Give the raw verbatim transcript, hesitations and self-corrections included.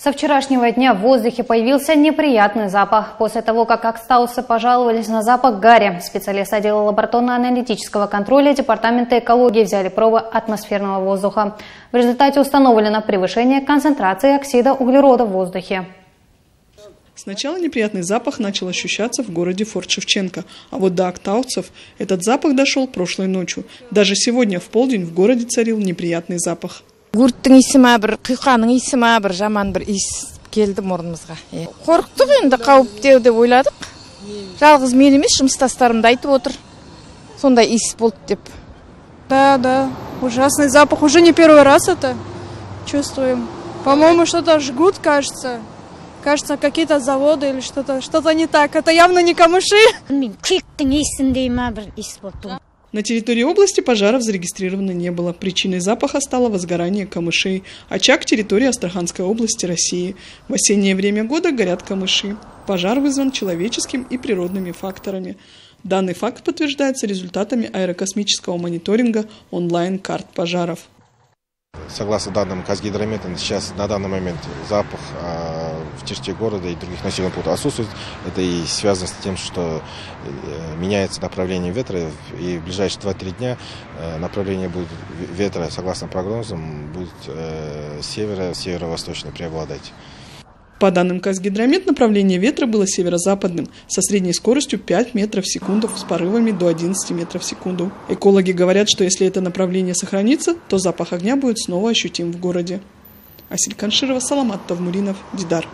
Со вчерашнего дня в воздухе появился неприятный запах. После того, как актаусы пожаловались на запах гари, специалисты отдела лабораторно-аналитического контроля Департамента экологии взяли пробы атмосферного воздуха. В результате установлено превышение концентрации оксида углерода в воздухе. Сначала неприятный запах начал ощущаться в городе Форт-Шевченко, а вот до актауцев этот запах дошел прошлой ночью. Даже сегодня в полдень в городе царил неприятный запах. Да, да, ужасный запах. Уже не первый раз это чувствуем. По-моему, что-то жгут, кажется. Кажется, какие-то заводы или что-то, что-то не так. Это явно не камыши. На территории области пожаров зарегистрировано не было. Причиной запаха стало возгорание камышей. Очаг – территории Астраханской области России. В осеннее время года горят камыши. Пожар вызван человеческим и природными факторами. Данный факт подтверждается результатами аэрокосмического мониторинга онлайн-карт пожаров. Согласно данным КазГидромета, сейчас на данный момент запах в черте города и других населенных пунктов отсутствует. Это и связано с тем, что меняется направление ветра, и в ближайшие два-три дня направление будет ветра, согласно прогнозам, будет севера, северо-восточно преобладать. По данным КазГидромет, направление ветра было северо-западным, со средней скоростью пять метров в секунду с порывами до одиннадцати метров в секунду. Экологи говорят, что если это направление сохранится, то запах огня будет снова ощутим в городе. Асиль Канширова, Саламат Тавмуринов, Дидар.